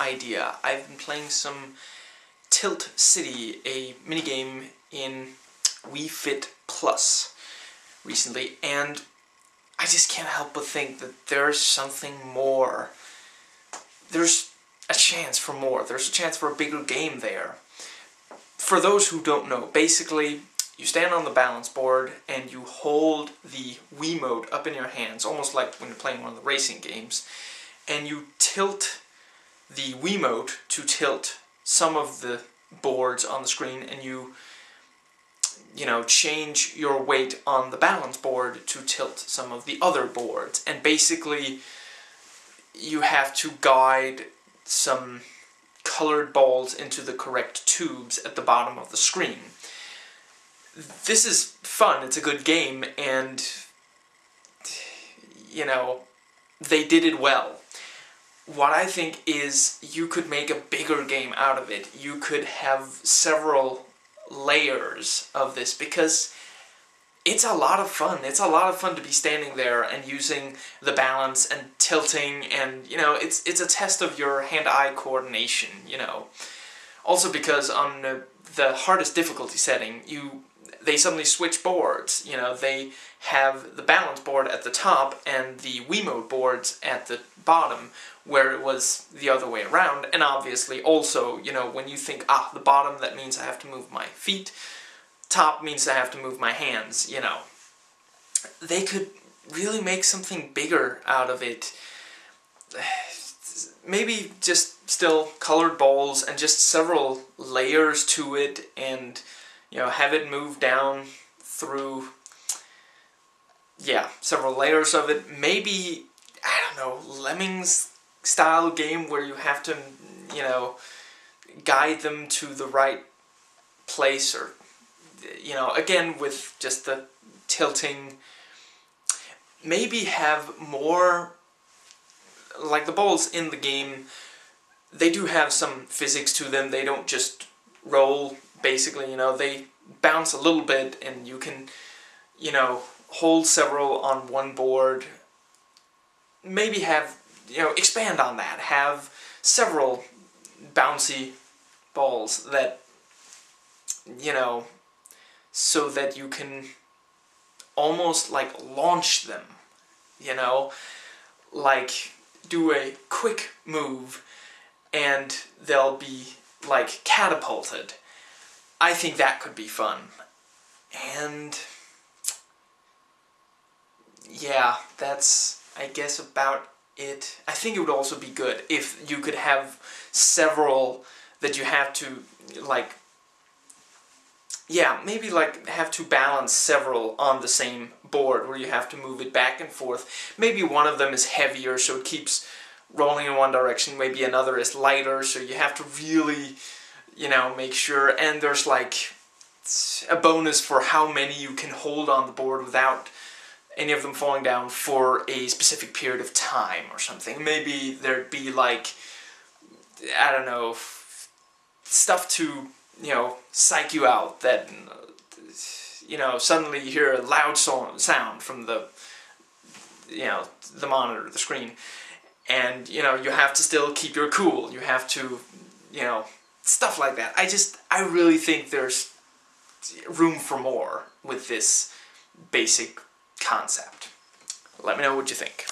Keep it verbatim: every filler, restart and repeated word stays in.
idea. I've been playing some Tilt City, a minigame in Wii Fit Plus recently, and I just can't help but think that there's something more. There's a chance for more. There's a chance for a bigger game there. For those who don't know, basically, you stand on the balance board and you hold the Wiimote up in your hands, almost like when you're playing one of the racing games, and you tilt the Wiimote to tilt some of the boards on the screen, and you, you know, change your weight on the balance board to tilt some of the other boards. And basically, you have to guide some colored balls into the correct tubes at the bottom of the screen. This is fun, it's a good game, and, you know, they did it well. What I think is you could make a bigger game out of it. You could have several layers of this, because it's a lot of fun. It's a lot of fun to be standing there and using the balance and tilting, and, you know, it's, it's a test of your hand-eye coordination, you know. Also because on the, the hardest difficulty setting, you they suddenly switch boards. You know, they have the balance board at the top and the Wiimote boards at the bottom, where it was the other way around. And obviously also, you know, when you think, ah, the bottom, that means I have to move my feet, top means I have to move my hands, you know. They could really make something bigger out of it. Maybe just still colored balls and just several layers to it, and, you know, have it move down through, yeah, several layers of it. Maybe, I don't know, Lemmings style game where you have to, you know, guide them to the right place, or, you know, again with just the tilting. Maybe have more, like the balls in the game, they do have some physics to them. They don't just roll, basically, you know, they bounce a little bit, and you can, you know, hold several on one board. Maybe have, you know, expand on that, have several bouncy balls that, you know, so that you can almost, like, launch them, you know, like, do a quick move, and they'll be, like, catapulted. I think that could be fun. And, yeah, that's, I guess, about it. I think it would also be good if you could have several that you have to, like, yeah, maybe, like, have to balance several on the same board where you have to move it back and forth. Maybe one of them is heavier, so it keeps rolling in one direction. Maybe another is lighter, so you have to really, you know, make sure. And there's, like, a bonus for how many you can hold on the board without any of them falling down for a specific period of time or something. Maybe there'd be, like, I don't know, stuff to, you know, psych you out, that, you know, suddenly you hear a loud so sound from the, you know, the monitor, the screen, and, you know, you have to still keep your cool, you have to, you know, stuff like that. I just, I really think there's room for more with this basic concept. Let me know what you think.